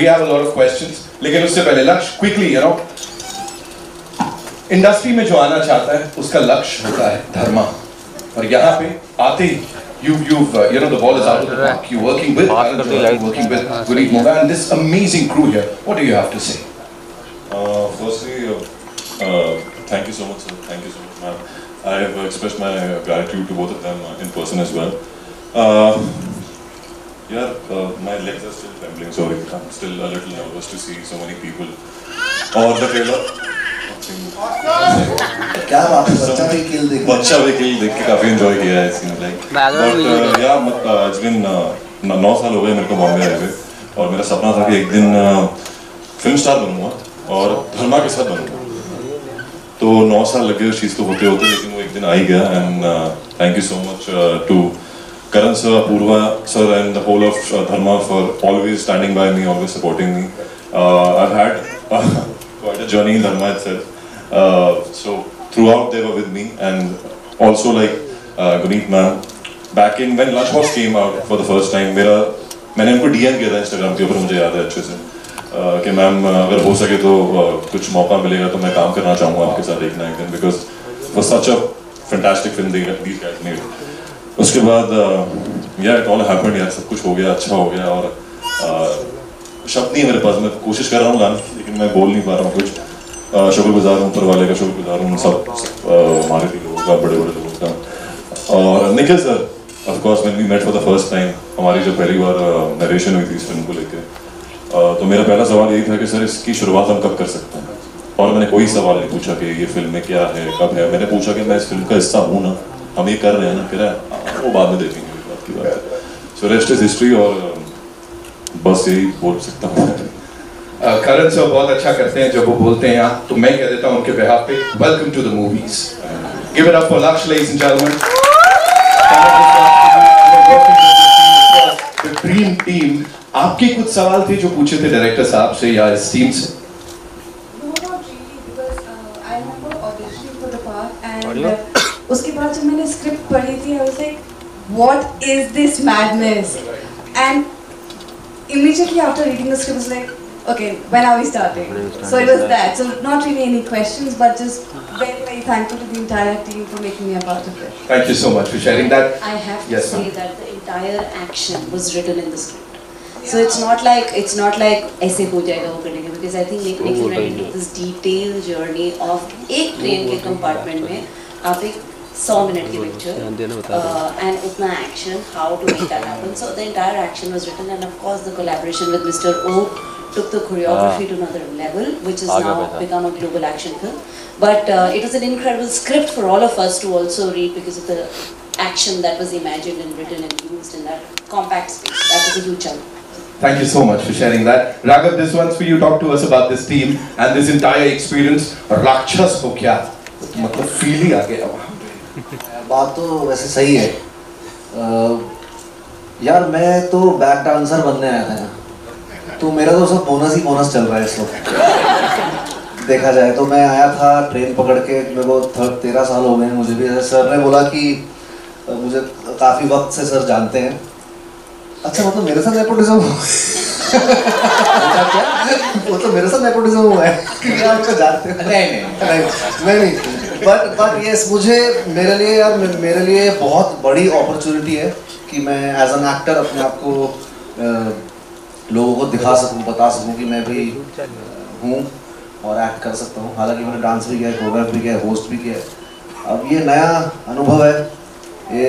We have a lot of questions. लेकिन उससे पहले लक्ष्य quickly, you know, इंडस्ट्री में जो आना चाहता है उसका लक्ष्य होता है धर्मा, और यहाँ पे आते ही you know the ball is out of the park. You're working with Karan Johar, working with Guneet Monga and this amazing crew here. What do you have to say? Firstly, thank you so much, sir. Thank you so much, ma'am. I have expressed my gratitude to both of them in person as well. Yeah, my legs are still trembling. Sorry, I'm still a little nervous to see so many people. Or the trailer. क्या बात है, बच्चा भी किल देख के काफी enjoy किया है इसने लाइक। बट यार आज 9 साल हो गए मेरे को बॉम्बे आए हुए, और मेरा सपना था कि एक दिन फिल्म स्टार बनूंगा और धर्मा के साथ बनूंगा। तो 9 साल लगे उस चीज को होते होते, लेकिन वो एक दिन आ ही गया। And thank you so much to Karan sir, Apoorva sir, and the whole of Dharma for always standing by me, always supporting me. I've had quite a journey in Dharma itself. So throughout they were with me, and also like Guneet ma'am. Back in when Lunchbox came out for the first time, मैंने उनको DM किया था Instagram के ऊपर, मुझे याद है अच्छे से कि मैम अगर हो सके तो कुछ मौका मिलेगा तो मैं काम करना चाहूँगा आपके साथ एक ना एक दिन, because it was such a fantastic film these guys made. उसके बाद यार ऑल हैपेंड, यार सब कुछ हो गया, अच्छा हो गया, और शब्द नहीं है मेरे पास, मैं कोशिश कर रहा हूँ लाने की लेकिन मैं बोल नहीं पा रहा हूँ कुछ। शुक्रगुजार हूँ ऊपर वाले का, शुक्रगुजार हूँ सब हमारे भी लोगों का, बड़े बड़े लोगों का। और निखिल सर ऑफकोर्स मैंने भी met for the first time, हमारी जो पहली बार नरेशन हुई थी इस फिल्म को लेकर, तो मेरा पहला सवाल यही था कि सर इसकी शुरुआत हम कब कर सकते हैं, और मैंने कोई सवाल नहीं पूछा कि ये फिल्म में क्या है, कब है। मैंने पूछा कि मैं इस फिल्म का हिस्सा हूँ ना, हम ये कर रहे हैं ना, कह रहा है वो बाद में देखेंगे बात की बात। सो रेस्ट इज हिस्ट्री, और बस यही बोल सकता हूँ। करण सर बहुत अच्छा करते हैं जब वो बोलते हैं यहाँ, तो मैं कह देता हूँ उनके बिहाफ पे, welcome to the movies. Give it up for Lakshya ladies and gentleman. Dream team, आपके कुछ सवाल थे जो पूछे थे डायरेक्टर साहब से या इस टीम से? उसके बाद जब मैंने स्क्रिप्ट पढ़ी थी, I was like what is this madness, and immediately after reading the script was like okay when are we starting, so it was that, so not really any questions but just very very thankful to the entire team for making me a part of it. Thank you so much for sharing that. I have to say that the entire action was written in the script, so it's not like ऐसे हो जाएगा वो करेंगे, because I think making it this detail journey of एक train के compartment में आप एक 100 मिनट की पिक्चर एंड उतना action, how to make that happen, so the entire action was written, and of course the collaboration with mister Oh took the choreography to another level, which has now become a global action film, but it was an incredible script for all of us to also read because of the action that was imagined and written and used in that compact space. That was a huge chunk. Thank you so much for sharing that. Raghav, this one's for you. Talk to us about this team and this entire experience. Rakshas ho kya, matlab feel hi aa gaya wahan पे। बात तो वैसे सही है। यार मैं तो back dancer बनने आया था यहाँ, तो मेरा तो सब बोनस चल रहा है इस वक्त देखा जाए तो। मैं आया था ट्रेन पकड़ के, मेरे को 13 साल हो गए हैं मुझे भी। सर ने बोला कि मुझे काफ़ी वक्त से सर जानते हैं। अच्छा मतलब मेरे साथ नेपोटिज्म हुआ है, आपको जानते हो? नहीं, बट यस, मेरे लिए बहुत बड़ी अपॉर्चुनिटी है कि मैं एज एन एक्टर अपने आप को लोगों को दिखा सकूं, बता सकूं कि मैं भी हूं और एक्ट कर सकता हूं। हालांकि मैंने डांस भी किया है, कोरियोग्राफ भी किया है, होस्ट भी किया है। अब ये नया अनुभव है, ये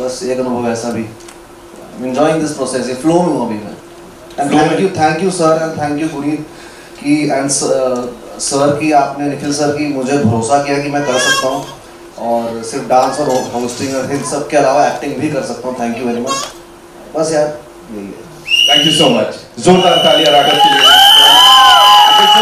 बस एक अनुभव ऐसा भी। I'm enjoying this process, ये फ्लो में हूँ अभी मैं। And thank you sir and thank you Guneet की, एंड सर की, आपने निखिल सर की मुझे भरोसा किया कि मैं कर सकता हूँ, और सिर्फ डांस और होस्टिंग और इन सब के अलावा एक्टिंग भी कर सकता हूँ। Thank you very much. बस यार यही है। Thank you so much. जोरदार तालियां राघव के लिए।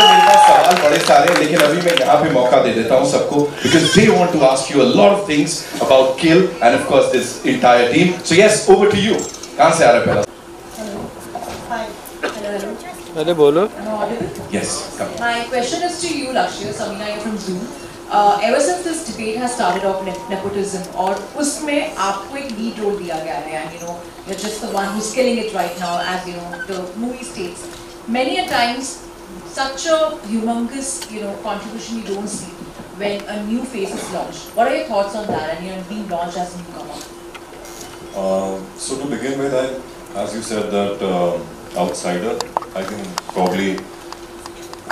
मेरे पास सवाल बड़े सारे, लेकिन अभी मैं यहाँ पे मौका दे देता हूँ सबको, because they want to ask you a lot of things about Kill and of course this entire team. So yes, over to you. कहाँ से आ रहे पहला? अरे बोलो। Yes. Come. My question is to you, Lakshya. Samina here from Zoom. Ever since this debate has started off nepotism, और उसमें आपको एक lead role दिया गया है, and you know you're just the one who's killing it right now, as you know the movie states. many a times such a humongous, you know, contribution we don't see when a new face is launched. What are your thoughts on that and, you know, being launched as a newcomer? So to begin with, as you said that outsider, I think probably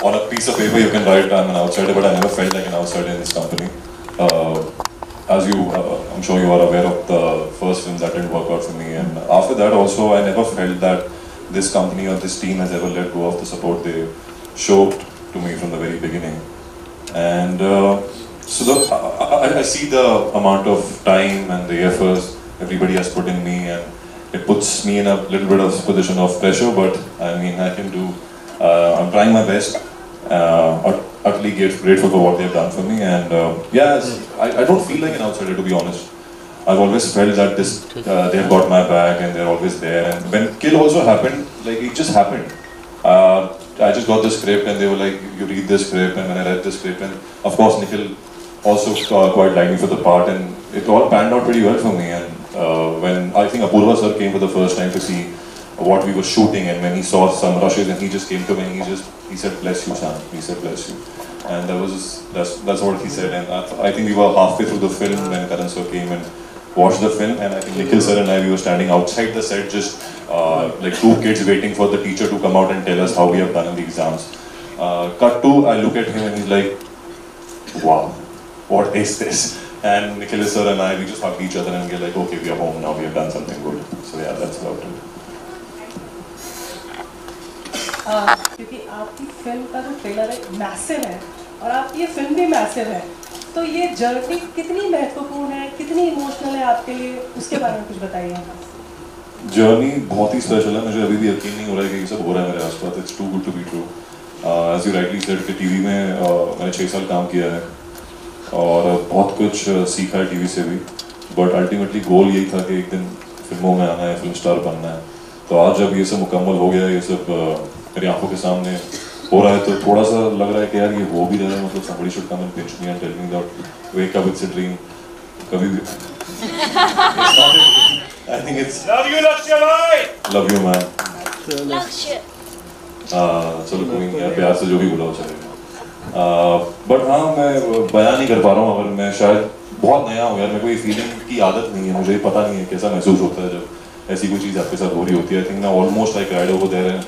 on a piece of paper you can write I'm an outsider, but I never felt like an outsider in this company. As you, I'm sure you are aware of the first films that didn't work out for me, and after that also I never felt that this company or this team has ever let go of the support they showed to me from the very beginning. And so I see the amount of time and the efforts everybody has put in me, and it puts me in a little bit of position of pressure, but I mean, I can do, I'm trying my best. Utterly grateful for what they've done for me, and I don't feel like an outsider, to be honest. I've always felt that this, they've got my back and they're always there. And when Kill also happened, like it just happened. I just got the script and they were like, you read this script, and when I read the script, and of course Nikhil also quite liked me for the part, and it all panned out pretty well for me. And when I think Apoorv sir came for the first time to see what we were shooting, and when he saw some rushes, and he just came to me and he said, bless you, Sam. He said, bless you. And that was just, that's what he said. And I think we were halfway through the film when Karan sir came and watched the film, and I think Nikhil sir and I, we were standing outside the set, just like two kids waiting for the teacher to come out and tell us how we have done in the exams. Cut to, I look at him and he's like, wow, what is this? And Nikhil sir and I, we just hugged each other and we're like, okay, we are home now, we have done something good. So yeah, that's about it. क्योंकि आपकी film का जो trailer है massive है और आपकी ये film भी मैसिव है, तो ये जर्नी कितनी महत्वपूर्ण है, कितनी इमोशनल है आपके लिए, उसके बारे में कुछ बताइए हमें। जर्नी बहुत ही स्पेशल है, मुझे अभी भी यकीन नहीं हो रहा है कि ये सब हो रहा है मेरे आसपास। It's too good to be true. As you rightly said कि टीवी में मैंने 6 साल काम किया है और बहुत कुछ सीखा है टीवी से भी, बट अल्टीमेटली गोल यही था कि एक दिन फिल्मों में आना है, फिल्म स्टार बनना है। तो आज जब ये सब मुकम्मल हो गया है, ये सब मेरी आंखों के सामने हो रहा है, तो थोड़ा सा लग रहा है कि यार ये हो भी रहा है, मतलब somebody should come and pinch me and tell me that wake up, it's a dream. कभी भी I think it's love you Lakshya bhai, love you man Lakshya, चलो कोई नहीं, प्यार से जो भी बोला हो चलेगा। बट हाँ, मैं बयान नहीं कर पा रहा हूँ, अगर मैं शायद बहुत नया हूँ यार, मेरे को ये फीलिंग की आदत नहीं है, मुझे पता नहीं है कैसा महसूस होता है जब ऐसी कोई चीज़ आपके साथ हो रही होती है। आई थिंक ना almost I cried over there,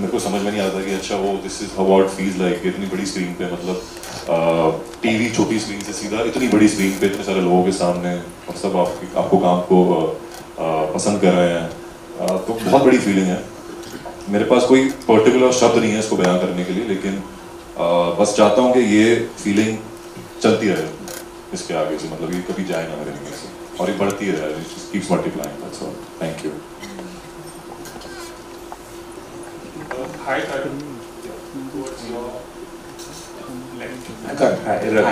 मेरे को समझ में नहीं आता कि अच्छा वो this is how it feels like. इतनी बड़ी स्क्रीन पे, मतलब टीवी छोटी स्क्रीन से सीधा इतनी बड़ी स्क्रीन पे, इतने सारे लोगों के सामने, और सब आपके आपको काम को पसंद कर रहे हैं, तो बहुत बड़ी फीलिंग है। मेरे पास कोई पर्टिकुलर शब्द नहीं है इसको बयान करने के लिए, लेकिन बस चाहता हूँ कि ये फीलिंग चलती रहे इसके आगे से, मतलब ये कभी जाए ना मेरे दिमाग से, और ये बढ़ती रहे, it just keeps multiplying, that's all. Thank you. Hi, Karan. Towards your left.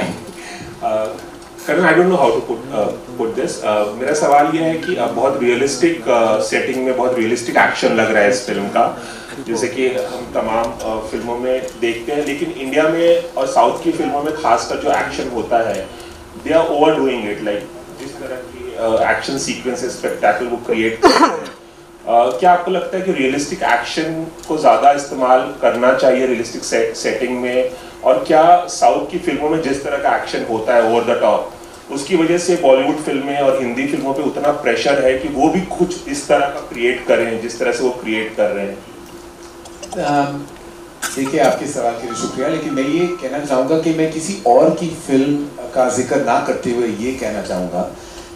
Karan, I don't know how to put this. मेरा सवाल ये है कि अब बहुत रियलिस्टिक सेटिंग में बहुत रियलिस्टिक एक्शन लग रहा है इस फिल्म का, जैसे कि हम तमाम फिल्मों में देखते हैं, लेकिन इंडिया में और साउथ की फिल्मों में खासकर जो एक्शन होता है, they are overdoing it, like जिस तरह की एक्शन सीक्वेंसेस स्पेक्टेकल वो क्रिएट करते हैं। क्या आपको लगता है कि रियलिस्टिक एक्शन को ज़्यादा इस्तेमाल करना चाहिए रियलिस्टिक सेटिंग में, और क्या साउथ की फिल्मों में जिस तरह का एक्शन होता है ओवर द टॉप, उसकी वजह से बॉलीवुड फिल्में और हिंदी फिल्मों पे उतना प्रेशर है कि वो भी कुछ इस तरह का क्रिएट करें जिस तरह से वो क्रिएट कर रहे हैं? देखिए, आपके सवाल के लिए शुक्रिया, लेकिन मैं ये कहना चाहूँगा कि मैं किसी और की फिल्म का जिक्र ना करते हुए ये कहना चाहूँगा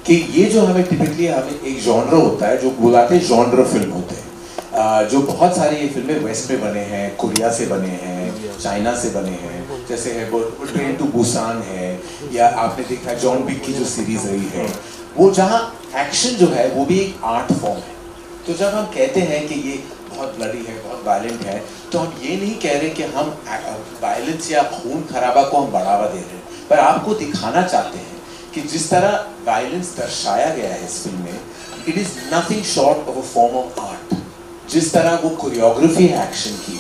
कि ये जो हमें टिपिकली हमें एक जॉनर होता है जो बुलाते हैं जॉनर फिल्म होते हैं, जो बहुत सारी ये फिल्में वेस्ट में बने हैं, कोरिया से बने हैं, चाइना से बने हैं, जैसे है ट्रेन टू बुसान है, या आपने देखा जॉन विक की जो सीरीज रही है, वो जहाँ एक्शन जो है वो भी एक आर्ट फॉर्म है। तो जब हम कहते हैं कि ये बहुत ब्लडी है, बहुत वायलेंट है, तो हम ये नहीं कह रहे कि हम वायलेंस या खून खराबा को हम बढ़ावा दे रहे हैं, पर आपको दिखाना चाहते हैं कि जिस तरह वायलेंस दर्शाया गया है इस फिल्म में, it is nothing short of a form of art. जिस तरह वो कोरियोग्राफी है एक्शन की,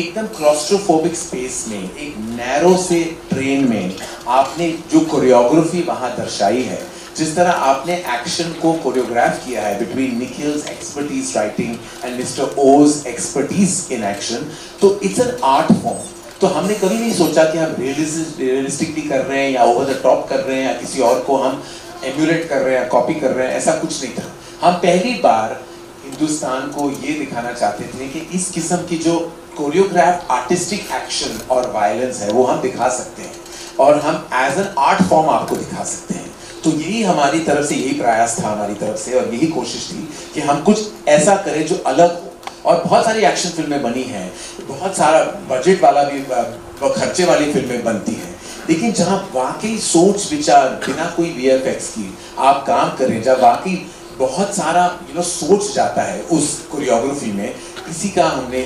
एकदम क्लॉस्ट्रोफोबिक स्पेस में, एक नैरो से ट्रेन में आपने जो कोरियोग्राफी वहाँ दर्शाई है, जिस तरह आपने एक्शन को कोरियोग्राफ किया है between Nikhil's expertise writing and mister Oh's expertise in action, तो इट्स एन आर्ट फॉर्म. तो हमने कभी नहीं सोचा कि हम रियलिस्टिकली कर रहे हैं या ओवर द टॉप कर रहे हैं या किसी और को हम एम्यूलेट कर रहे हैं, कॉपी कर रहे हैं, ऐसा कुछ नहीं था. हम पहली बार हिंदुस्तान को ये दिखाना चाहते थे कि इस किस्म की जो कोरियोग्राफ आर्टिस्टिक एक्शन और वायलेंस है वो हम दिखा सकते हैं और हम एज एन आर्ट फॉर्म आपको दिखा सकते हैं. तो यही हमारी तरफ से, यही प्रयास था हमारी तरफ से और यही कोशिश थी कि हम कुछ ऐसा करें जो अलग हो. और बहुत सारी एक्शन फिल्में बनी हैं, बहुत सारा बजट वाला भी खर्चे वाली फिल्में बनती हैं, लेकिन जहाँ वाकई सोच विचार बिना कोई VFX की आप काम करें, जब वाकई बहुत सारा सोच जाता है उस कोरियोग्राफी में, इसी का हमने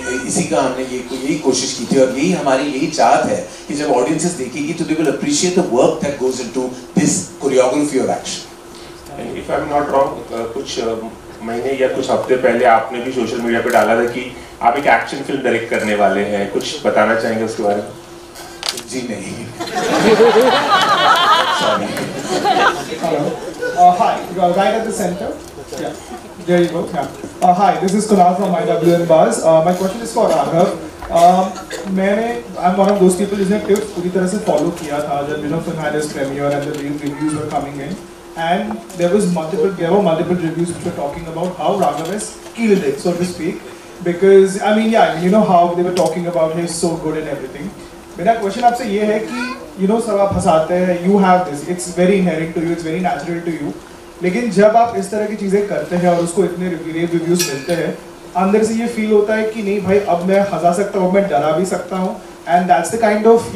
यही कोशिश की थी. और यही हमारी यही चाहत है कि जब ऑडियंसेस देखेगी तो they will appreciate the work that goes into this choreography और action. And if I am not wrong, कुछ महीने या कुछ हफ्ते पहले आपने भी सोशल मीडिया पे डाला था कि आप एक एक्शन फिल्म डायरेक्ट करने वाले हैं, कुछ बताना चाहेंगे उसके बारे में? जी नहीं. Sorry. Hi, right at the center. Yeah. There you go. Yeah. Hi, this is Kunal from IWN Buzz. My question is for Raghav. I'm one of those people जिसने टिप्स पूरी तरह से follow किया था जब film had its premiere and the reviews were coming in, and there were multiple reviews which were talking about how Raghav has killed it, so to speak, because I mean yeah, you know how they were talking about he's so good and everything. मेरा question आपसे ये है कि सब आप हंसाते हैं, you have this, it's very inherent to you, it's very natural to you, लेकिन जब आप इस तरह की चीज़ें करते हैं और उसको इतने रिव्यूज मिलते हैं, अंदर से ये फील होता है कि नहीं भाई, अब मैं हंसा सकता हूँ, मैं डरा भी सकता हूँ, and that's the kind of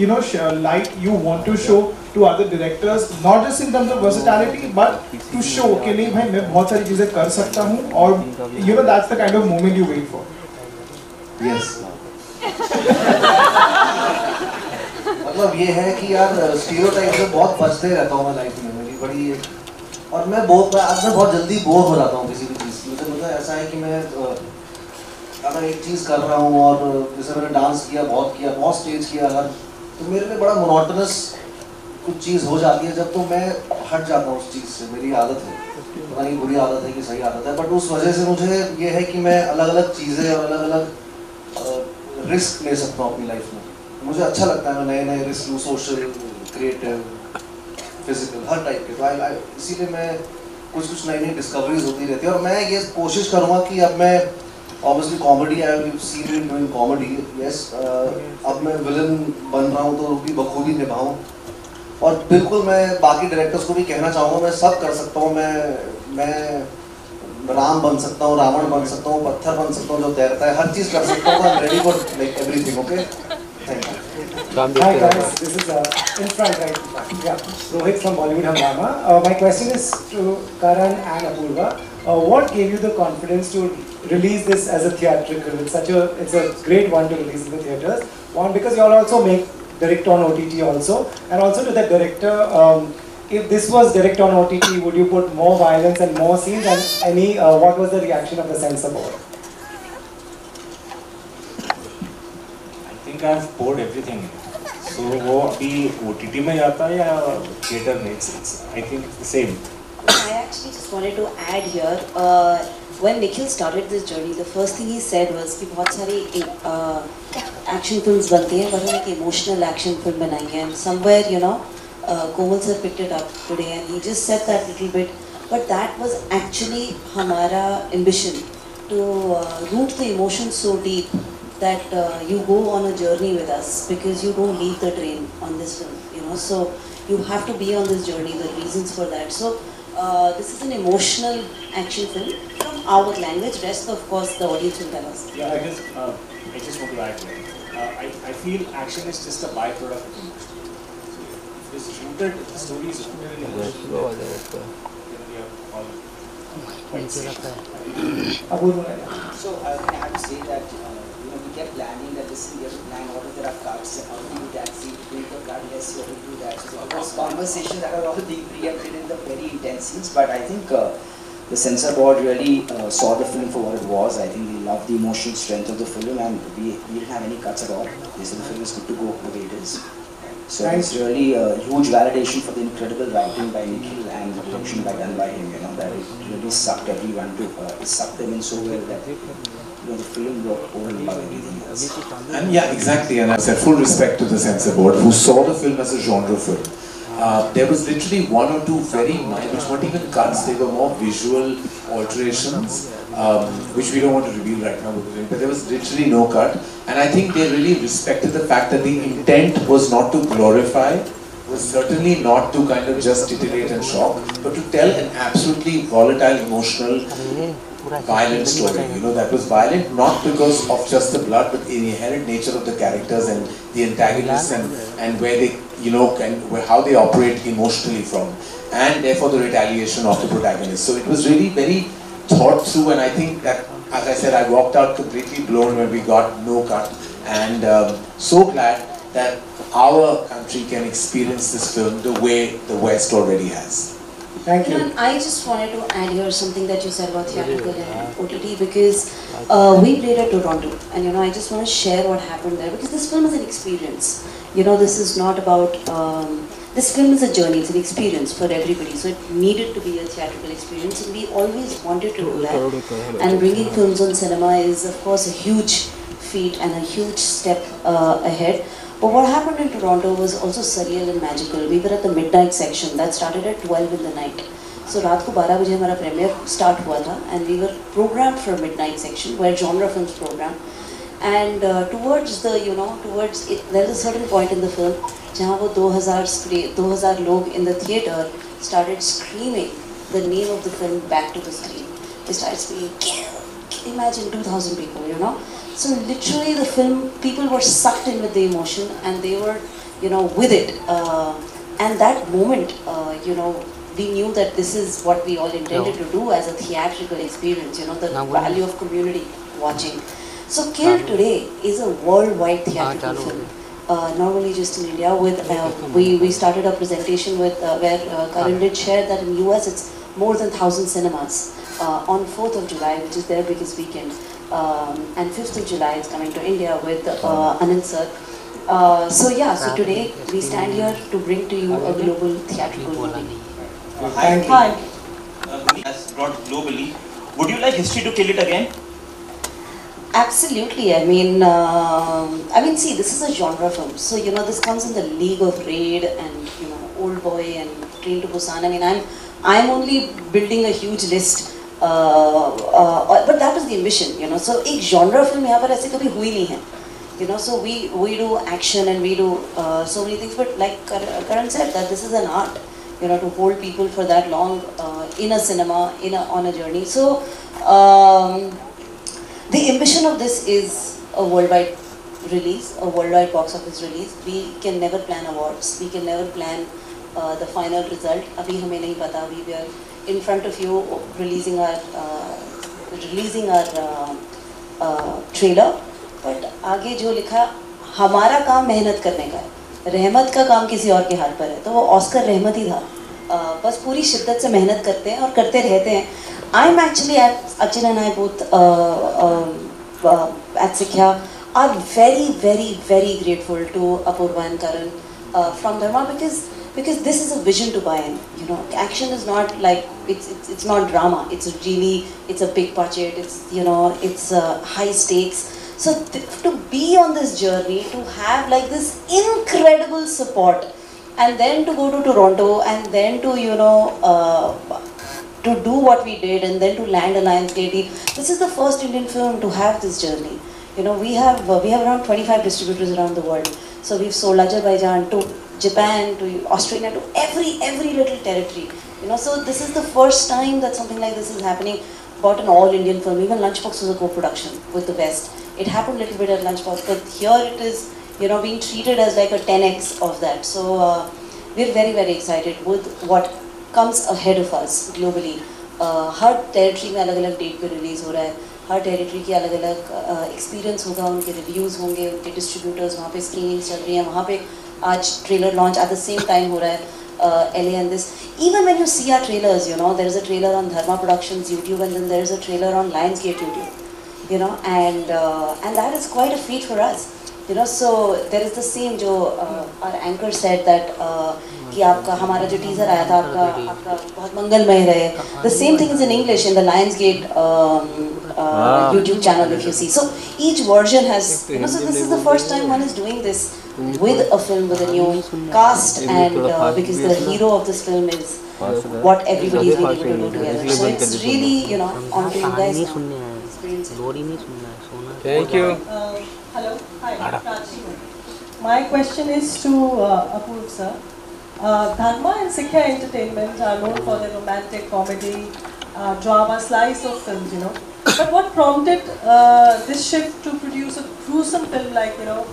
light you want to show to other directors, not just in terms of versatility but to show कि नहीं भाई, मैं बहुत सारी चीज़ें कर सकता हूँ, और that's the kind of moment you wait for. Yes, मतलब ये है कि यार स्टीरियोटाइप से बहुत बचते रहता हूँ मैं लाइफ में, मेरी बड़ी और मैं बहुत जल्दी बोर हो जाता हूँ किसी भी चीज़ से. मतलब ऐसा है कि मैं अगर एक चीज़ कर रहा हूँ और जैसे मैंने डांस किया बहुत स्टेज किया अगर, तो मेरे लिए बड़ा मोनोटनस कुछ चीज़ हो जाती है जब, तो मैं हट जाता हूँ उस चीज़ से. मेरी आदत है, पता नहीं बुरी आदत है कि सही आदत है, बट उस वजह से मुझे ये है कि मैं अलग अलग चीज़ें और अलग अलग रिस्क ले सकता हूँ अपनी लाइफ में. मुझे अच्छा लगता है नए नए रिस्क लूँ, सोशल, क्रिएटिव, फिजिकल, हर टाइप के. तो इसीलिए मैं कुछ नई डिस्कवरीज होती रहती है. और मैं ये कोशिश करूँगा कि अब मैं obviously comedy, I have seen me doing comedy, yes, अब मैं विलन बन रहा हूँ तो भी बखूबी निभाऊँ. और बिल्कुल मैं बाकी डायरेक्टर्स को भी कहना चाहूँगा, मैं सब कर सकता हूँ, मैं राम बन सकता हूँ, रावण बन सकता हूँ, पत्थर बन सकता हूँ जो तैरता है, हर चीज़ कर सकता हूँ. I am ready for like everything. Okay. Hi guys, this is in front right. Yeah, Rohit from Bollywood Hungama. My question is to Karan and Apoorva. What gave you the confidence to release this as a theatrical? It's a great one to release in the theaters. One, because you all also make direct on OTT also, and also to the director. If this was direct on OTT, would you put more violence and more scenes? And any, what was the reaction of the censor board? I have poured everything in. So वो अभी OTT में जाता है या theater makes sense? I think it's the same. I actually just wanted to add here. When Nikhil started this journey, the first thing he said was कि बहुत सारी action films बनती हैं, वरना एक emotional action film बनाई है. And somewhere Komal sir picked it up today, and he just said that little bit. But that was actually हमारा ambition to root the emotions so deep that you go on a journey with us, because you don't leave the train on this film, so you have to be on this journey, the reasons for that. So this is an emotional action film from our language, rest of course the audience will tell us. Yeah, I just want to add here. I feel action is just a byproduct of emotion. So it's rooted, the story is rooted in emotion. So I have to say that we are planning that this year to plan all of the cards and how to do that, see to make a card, yes, you have to do that. So all those conversations that are all being preempted in the very intense scenes, but I think the censor board really saw the film for what it was. I think they love the emotional strength of the film, and we didn't have any cuts at all. This film is good to go the way it is. So it's really a huge validation for the incredible writing by Nikhil and the production done by him, you know, that it really sucked everyone to, it sucked them in so well that, you know, the film worked over and above everything else. And yeah, exactly, and I said full respect to the censor board who saw the film as a genre film. There was literally one or two very minor, which weren't even cuts, they were more visual alterations, which we don't want to reveal right now, but there was literally no cut. And I think they really respected the fact that the intent was not to glorify, was certainly not to kind of just titillate and shock, but to tell an absolutely volatile, emotional, violent story. You know, that was violent not because of just the blood, but the inherent nature of the characters and the antagonists and where they, you know, how they operate emotionally from. And therefore the retaliation of the protagonist. So it was really very thought through, and I think that, as I said, I walked out completely blown when we got no cut, and so glad that our country can experience this film the way the West already has. Thank you. And I just wanted to add here something that you said about theatrical and OTT, because we played at Toronto, and you know, I just want to share what happened there, because this film is an experience. You know, this is not about, this film is a journey, it's an experience for everybody, so it needed to be a theatrical experience, and we always wanted to do that. And bringing films on cinema is of course a huge feat and a huge step ahead. But what happened in Toronto was also surreal and magical. We were at the midnight section that started at 12 in the night. So रात को 12 बजे हमारा premiere start हुआ था, and we were programmed for a midnight section where genre films program. And towards the, you know, towards it, there is a certain point in the film where 2000 people in the theatre started screaming the name of the film back to the screen. They started screaming, Kill! Imagine 2000 people, you know. So literally the film, people were sucked in with the emotion and they were, you know, with it. And that moment, you know, we knew that this is what we all intended to do as a theatrical experience, you know, the value of community watching. So Kill today is a worldwide theatrical film, not only just in India. With we started a presentation with where Karan did share that in US it's more than 1,000 cinemas on 4th of July, which is their biggest weekend, and 5th of July it's coming to India with Anand sir. So yeah, so today we stand here to bring to you a global theatrical movie. Hi. As brought globally, would you like history to kill it again? Absolutely. I mean, see, this is a genre film, so you know this comes in the league of Raid and, you know, Old Boy and Train to Busan. I mean, I'm only building a huge list, but that was the ambition, you know. So, एक genre film यहाँ पर ऐसे कभी हुई नहीं है, you know. So we do action and we do so many things, but like Karan said, that this is an art, you know, to hold people for that long in a cinema, on a journey. So. The ambition of this is a worldwide release, a worldwide box office release. We can never plan awards. We can never plan the final result. अभी हमें नहीं पता. We are in front of you releasing our trailer. But आगे जो लिखा हमारा काम मेहनत करने का है. रहमत का काम किसी और के हाथ पर है. तो वो ऑस्कर रहमत ही था. बस पूरी शिद्दत से मेहनत करते हैं और करते रहते हैं. I'm actually, Achin and I both at Sikhya are very, very, very grateful to Apoorv and Karan from Dharma, because this is a vision to buy in. You know, action is not like, it's not drama. It's a big budget. It's, you know, it's high stakes. So to be on this journey, to have like this incredible support, and then to go to Toronto, and then to, you know, to do what we did, and then to land a Lionsgate deal. This is the first Indian film to have this journey. You know, we have around 25 distributors around the world. So we've sold Azerbaijan to Japan to Australia to every little territory. You know, so this is the first time that something like this is happening about an all Indian film. Even Lunchbox was a co-production with the West. It happened a little bit at Lunchbox, but here it is, you know, being treated as like a 10x of that. So we're very, very excited with what comes ahead of us globally. हर territory में अलग-अलग date पे release हो रहा है. हर territory की अलग-अलग experience होगा, उनके रिव्यूज होंगे, उनके डिस्ट्रीब्यूटर्स वहाँ पे स्क्रीनिंग्स चल रही हैं, वहाँ पे आज trailer launch at the same time हो रहा है LA and this. Even when you see our trailers, you know, there is a trailer on Dharma Productions YouTube, and then there is a trailer on Lionsgate YouTube, you know, and that is quite a feat for us. you know, so there is the same जो our anchor said that कि आपका हमारा जो teaser आया था आपका बहुत मंगलमय रहे. The same thing is in English in the Lionsgate YouTube channel if you see. So each version has, you know, so this is the first time one is doing this with a film with a new cast and because the hero of this film is what everybody is going to do together. So it's really, you know, on to you guys now. Thank you. Hello, hi, Prachi. My question is to Apoorv sir. Dharma and Sikhya Entertainment are known for their romantic comedy, drama, slice of films, you know. But what prompted this shift to produce a gruesome film like, you know,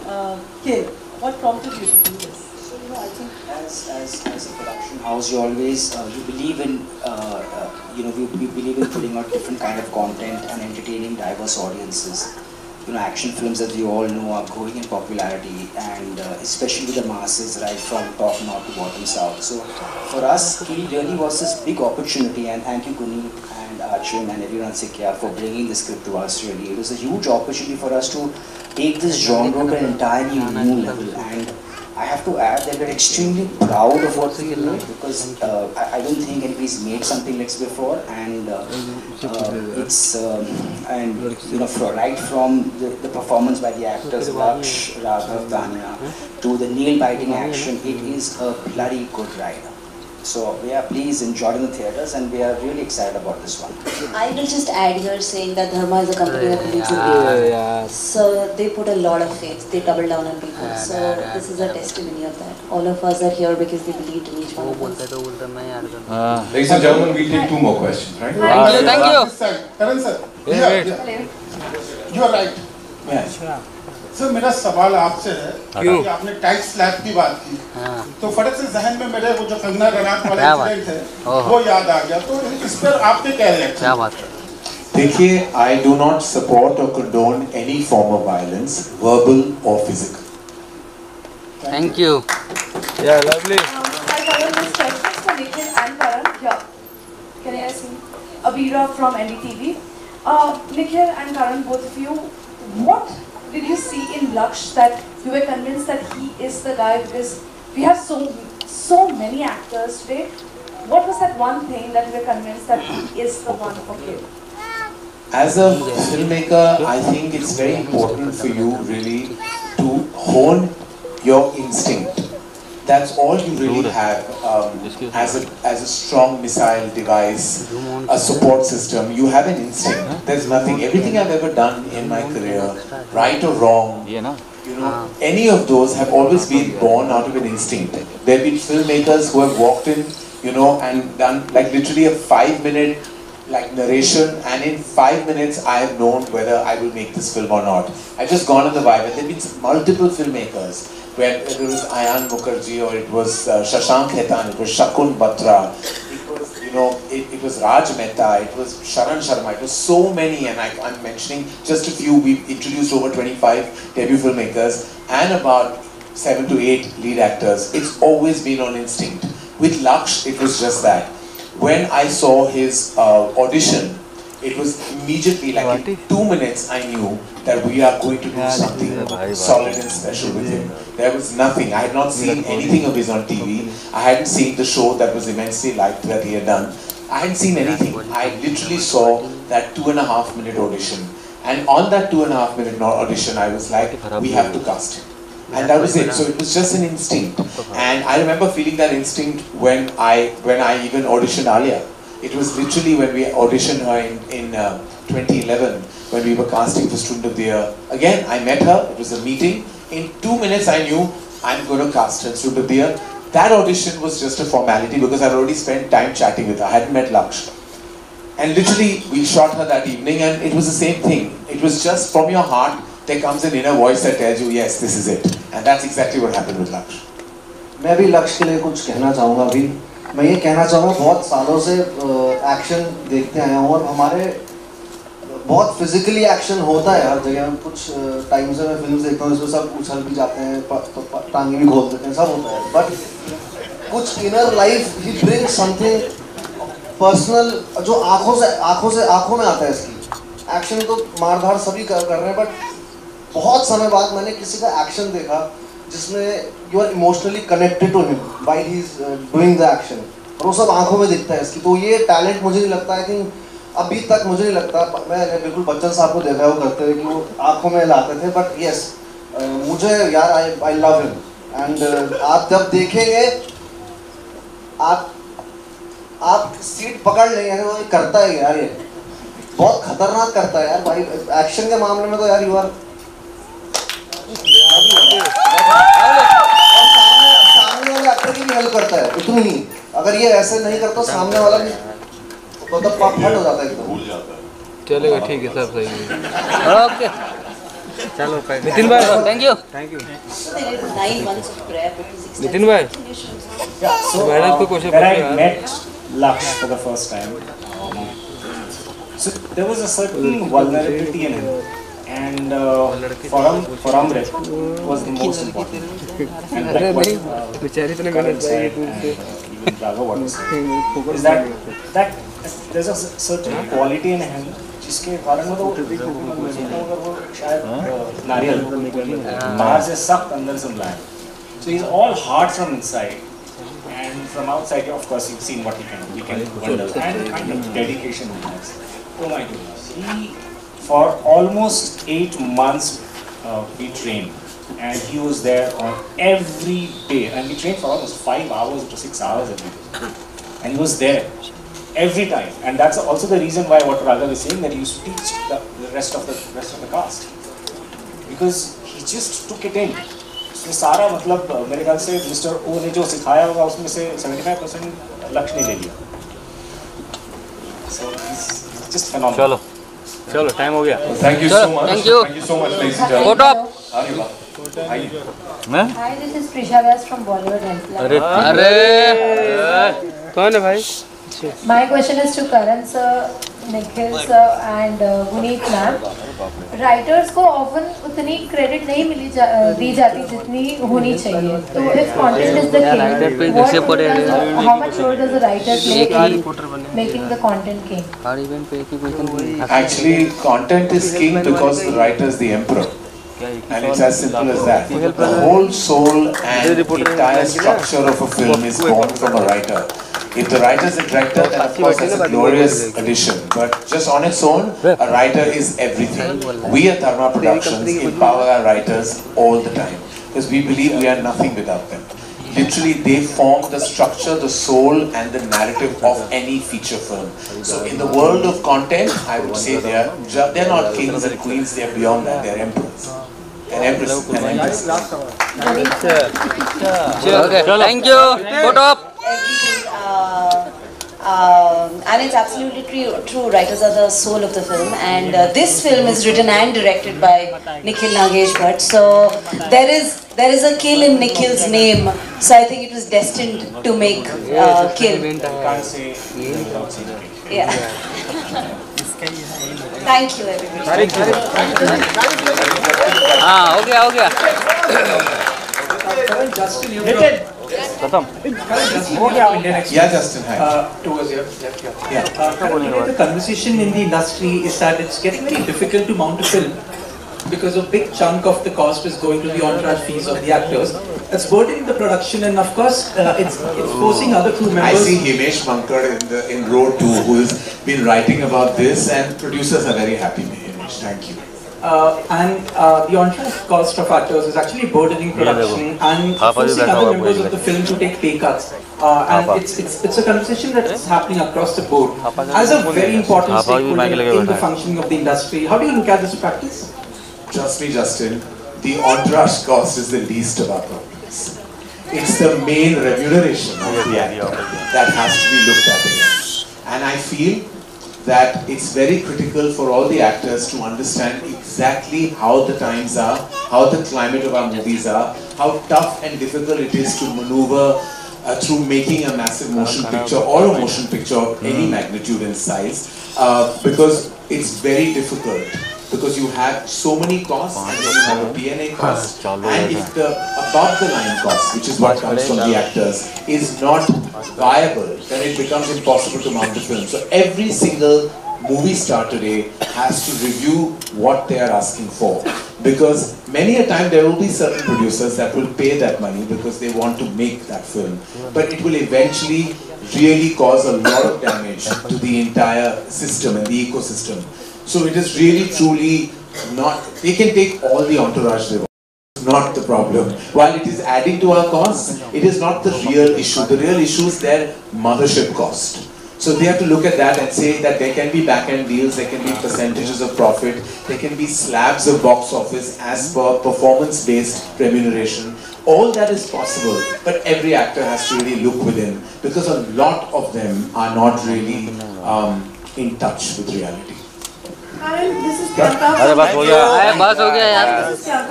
Kill? What prompted you to do this? So, you know, I think as a production house, you always you believe in you know, we believe in putting out different kind of content and entertaining diverse audiences. You know, action films, as you all know, are growing in popularity, and especially with the masses, right from top north to bottom south. So for us, Kill really was this big opportunity, and thank you Guneet and Arjun and everyone Sikhya for bringing this script to us. Really, it was a huge opportunity for us to take this genre to an entirely new level. And I have to add that we're extremely proud of what we did, because I don't think anybody's made something like this before, and it's and you know, right from the performance by the actors Lakshya, Raghav, Tanya, to the nail-biting action, it is a bloody good ride. So we are pleased enjoying the theatres, and we are really excited about this one. I will just add here saying that Dharma is a company that believes in people. So they put a lot of faith, they double down on people. So this is a testimony of that. All of us are here because they believed in each one of us. Ladies and gentlemen, we'll take two more questions, right? Thank you, thank you. Sir, Karan sir, you are right. Yes. Sir मेरा सवाल आपसे है कि आपने tax slab की बात की, तो फटक से जहन में मेरे वो जो कंगना रनौत वाला इंसिडेंट है वो याद आ गया, तो इस पर आपके क्या रिएक्शन है? देखिए, आई डू नॉट सपोर्ट और condone any form of violence, verbal और physical. Thank you. Yeah lovely. Abira from NDTV. Nikhil and Karan, both of you, what did you see in Lakshya that you were convinced that he is the guy? Because we have so many actors today. What was that one thing that you were convinced that he is the one for you? As a filmmaker, I think it's very important for you really to hone your instinct. That's all you really have as a strong missile device, a support system. You have an instinct. There's nothing. Everything I've ever done in my career, right or wrong, you know, any of those have always been born out of an instinct. There have been filmmakers who have walked in, you know, and done like literally a 5-minute like narration, and in 5 minutes I have known whether I will make this film or not. I've just gone on the vibe. There have been multiple filmmakers, whether it was Ayan Mukerji or it was Shashank Hetan, it was Shakun Batra, it was, you know, it was Raj Mehta, it was Sharan Sharma, it was so many, and I'm mentioning just a few. We've introduced over 25 debut filmmakers and about 7 to 8 lead actors. It's always been on instinct. With Lakshya, it was just that. When I saw his audition, it was immediately like in 2 minutes I knew that we are going to do something solid and special with him. There was nothing. I had not seen anything of his on TV. I hadn't seen the show that was immensely liked that he had done. I hadn't seen anything. I literally saw that 2.5-minute audition. And on that 2.5-minute audition, I was like, we have to cast him. And that was it. So it was just an instinct, and I remember feeling that instinct when I even auditioned Alia. It was literally when we auditioned her in 2011 when we were casting for Student of the Year. Again, I met her. It was a meeting. In 2 minutes, I knew I'm going to cast her Student of the Year. That audition was just a formality because I'd already spent time chatting with her. I hadn't met Lakshya, and literally we shot her that evening, and it was the same thing. It was just from your heart. There comes an inner voice that tells you, yes, this is it, and that's exactly what happened with Lakshya. मैं भी लक्ष्य के लिए कुछ कहना चाहूँगा. अभी मैं ये कहना चाहूँगा, बहुत सालों से एक्शन देखते आया हूँ और हमारे बहुत फिजिकली एक्शन होता है हर जगह. हम कुछ टाइम से मैं फिल्म देखता हूँ जिसमें सब उछल भी जाते हैं, टांगे भी खोल देते हैं, सब होता है. बट कुछ इनर लाइफ ही ब्रिंग समथिंग पर्सनल जो आँखों में आता है. इसकी एक्शन तो मारधार सभी कर रहे हैं, बट बहुत समय बाद मैंने किसी का एक्शन देखा जिसमें you are emotionally connected to him while he is doing the action, और वो सब आंखों में दिखता है इसकी। तो ये टैलेंट मुझे नहीं लगता, आई थिंक अभी तक मुझे नहीं लगता, मैंने बिल्कुल बच्चन साहब को देखा है वो करते थे कि वो आंखों में लाते थे, बट येस मुझे यार आई लव हिम। एंड आप जब देखेंगे आप सीट पकड़ लेंगे, वो करता है यार, ये बहुत खतरनाक करता है यार भाई एक्शन के मामले में। तो यार यू आर सामने वाले एक्टर की भी हेल्प करता है उतनी ही, अगर ये ऐसे नहीं करता सामने वाला भी मतलब फट हो जाता है, एकदम भूल जाता है। चलेगा ठीक है सब सही है ओके चलो नितिन भाई थैंक यू नितिन भाई मैडम को क्वेश्चन पूछना है। Met Lakshya for the first time, so there was a certain vulnerability in him, and for Amrit was the most important. And that was, Karan said, even Raghav was, is that there's a certain quality in him, जिसके कारण वो शायद नारियल बाहर से सख्त अंदर से मिला है, so he's all hard from inside. And from outside, of course, you've seen what he can do. He can do wonders and dedication. Oh my goodness! He for almost 8 months we trained, and he was there on every day. And we trained for almost 5 hours to 6 hours every day, and he was there every time. And that's also the reason why what Raghav is saying that he used to teach the rest of the cast, because he just took it in. ये सारा मतलब मेरे ख्याल से mister ओ ने जो सिखाया होगा उसमें से 75% लक्ष्य ने ले लिया। So just phenomenal. चलो टाइम हो गया। Thank you so much ladies and gentlemen. Photo up. Hi, this is Prisha Vyas from Bollywood Hungama. अरे कौन है भाई? My question is to Karan sir, Nikhil sir and Guneet ma'am. Writers को often उतनी credit नहीं मिली दी जाती जितनी होनी चाहिए. तो if content is the king, how much role does the writer play in making the content king? Actually, content is king because the writer is the emperor. And it's as simple as that. The whole soul and entire structure of a film is born from a writer. If the writer is a director, then of course it's a glorious addition. But just on its own, a writer is everything. We at Dharma Productions empower our writers all the time because we believe we are nothing without them. Literally, they form the structure, the soul, and the narrative of any feature film. So, in the world of content, I would say they're not kings and queens. They're beyond that. They're emperors. They're empresses. Okay. Thank you. Put up. And it's absolutely true. Writers are the soul of the film, and this film is written and directed by Nikhil Nagesh Bhat. So there is a Kill in Nikhil's name. So I think it was destined to make Kill. Yeah. Thank you, everybody. Okay. The conversation in the industry is that it's getting very difficult to mount a film because a big chunk of the cost is going to the entourage fees of the actors. That's burdening the production, and of course, it's forcing other crew members. I see Himesh Mankad in Road 2, who has been writing about this, and producers are very happy with Himesh. Thank you. And the on-track cost of actors is actually burdening production and forcing other members of the film to take pay cuts. And it's a conversation that is happening across the board. As a very important stakeholder in the functioning of the industry, how do you look at this practice? Trust me, Justin, the on-track cost is the least of our problems. It's the main remuneration of the actor that has to be looked at again. And I feel that it's very critical for all the actors to understand exactly how the times are, how the climate of our movies are, how tough and difficult it is to maneuver through making a massive motion picture or a motion picture of any magnitude and size, because it's very difficult, because you have so many costs, and you have a P&A cost, and if the above-the-line cost, which is what comes from the actors, is not viable, then it becomes impossible to mount the film. So every single movie star today has to review what they are asking for. Because many a time there will be certain producers that will pay that money because they want to make that film. But it will eventually really cause a lot of damage to the entire system and the ecosystem. So it is really truly not, they can take all the entourage they want. It's not the problem. While it is adding to our costs, it is not the real issue. The real issue is their mothership cost. So they have to look at that and say that there can be back-end deals, there can be percentages of profit, there can be slabs of box office as per performance-based remuneration. All that is possible, but every actor has to really look within because a lot of them are not really in touch with reality. Karan, this is Priyanka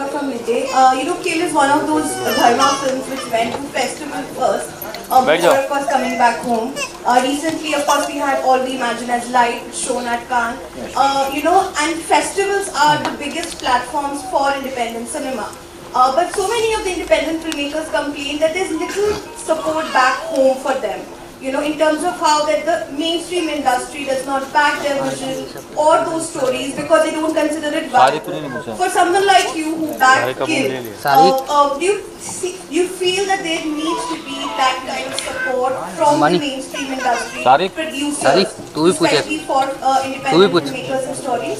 from Midday. You know, Kill is one of those Dharma films which went to festival first. Before, of course, coming back home. Recently, of course, we had All We Imagine as Light shown at Cannes. You know, and festivals are the biggest platforms for independent cinema. But so many of the independent filmmakers complain that there's little support back home for them. You know, in terms of how that the mainstream industry does not back their vision or those stories because they don't consider it valuable. For someone like you who backed Kill, do you feel that there needs to be that kind of support from the mainstream industry, producers, especially for independent filmmakers and stories?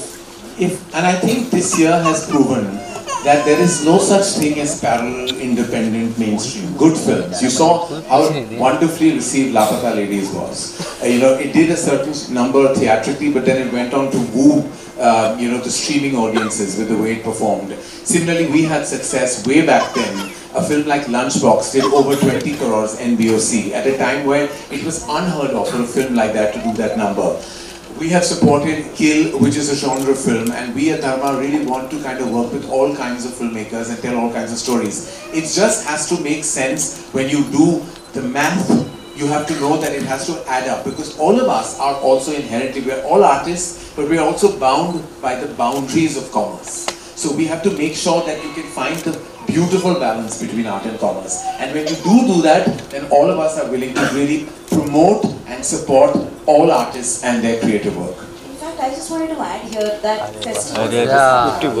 And I think this year has proven that there is no such thing as parallel, independent, mainstream. Good films. You saw how wonderfully received Lapata Ladies was. You know, it did a certain number theatrically, but then it went on to woo, you know, the streaming audiences with the way it performed. Similarly, we had success way back then. A film like Lunchbox did over 20 crores NBOC at a time where it was unheard of for a film like that to do that number. We have supported Kill, which is a genre film, and we at Dharma really want to kind of work with all kinds of filmmakers and tell all kinds of stories. It just has to make sense when you do the math. You have to know that it has to add up because all of us are also inherently, we're all artists, but we're also bound by the boundaries of commerce. So we have to make sure that you can find the beautiful balance between art and commerce. And when you do that, then all of us are willing to really promote and support all artists and their creative work. In fact, I just wanted to add here that festival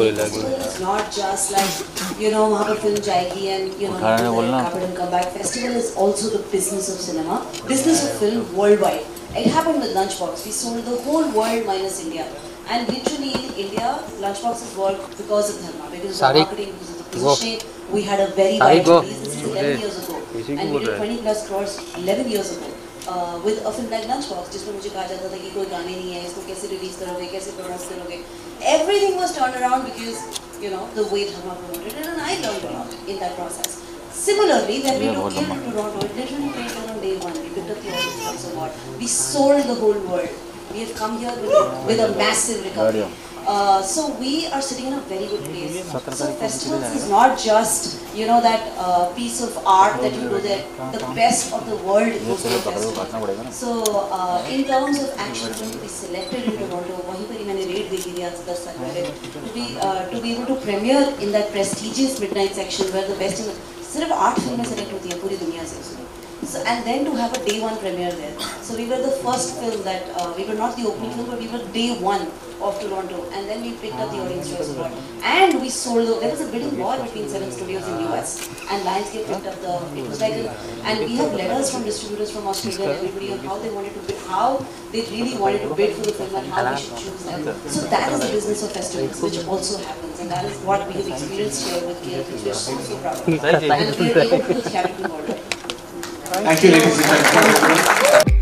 is not just like, you know, Mahaprabh film jayegi and, you know, come back. Festival is also the business of cinema, business of film worldwide. It happened with Lunchbox. We sold the whole world minus India. And literally in India, Lunchbox is world because of Dharma, because of marketing, because of the position. We had a very wide release. This is 11 years ago. And we did 20 plus crores 11 years ago. With a film like Lunchbox, जिसमें मुझे कहा जाता था कि कोई गाने नहीं है, इसको कैसे रिलीज करोगे, कैसे प्रोड्यूस करोगे, everything was turned around because you know the way Dharma promoted it, and I learned a lot in that process. Similarly, when we took Kill to Toronto, it literally played on day one. We picked up the audience from so what, we sold the whole world. We have come here with a massive recovery. So we are sitting in a very good place. So festivals is not just, you know, that piece of art that you do there. The best of the world goes to the festival. So in terms of actually going to be selected in Toronto, to be able to premiere in that prestigious midnight section where the best of art films select होती है पूरी दुनिया से. So, and then to have a day one premiere there. So we were the first film that, we were not the opening film, but we were day one of Toronto. And then we picked up the audience choice award. And we sold, there was a bidding war between 7 studios in the US. And Lionsgate picked up the, it was like, and we have letters from distributors from Australia, everybody on how they wanted to bid, how they really wanted to bid for the film and how we should choose them. So that is the business of festivals, which also happens. And that is what we have experienced here with Kill, which we are so, so proud of. And we are able to carry it in order. Thank you, ladies and gentlemen.